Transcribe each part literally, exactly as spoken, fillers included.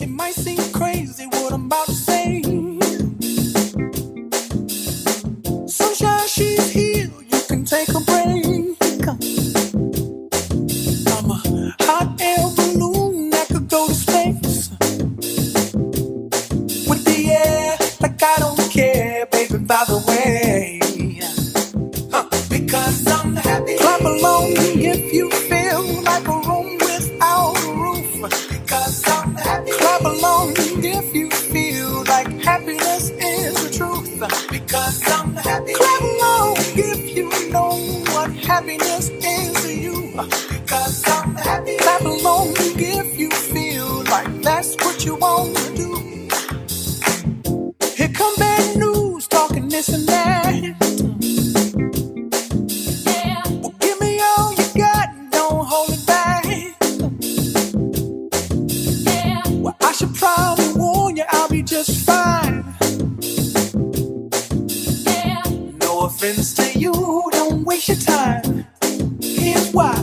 It might seem crazy what I'm about to say. Sunshine, she's here, you can take a break. I'm a hot air balloon that could go to space. With the air, like I don't care, baby, by the way. Because I'm happy. Clap along if you feel like a room without a roof. Because I'm happy. Clap along if you feel like happiness is the truth. Because I'm happy. Clap along if you know what happiness is to you. Because I'm happy. Clap along if you feel like that's what you want to do. Here come bad news talking this and that. Probably warn you I'll be just fine. Yeah. No offense to you, don't waste your time. Here's why.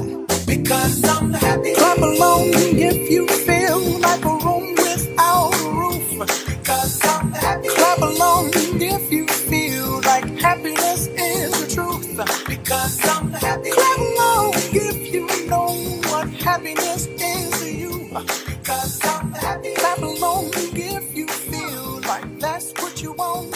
Because I'm happy. Clap along if you feel like a room without a roof. Because I'm happy. Clap along if you feel like happiness is the truth. Because I'm happy. Clap along if you know what happiness is to you. Because I'm happy. Clap along if you feel like that's what you want.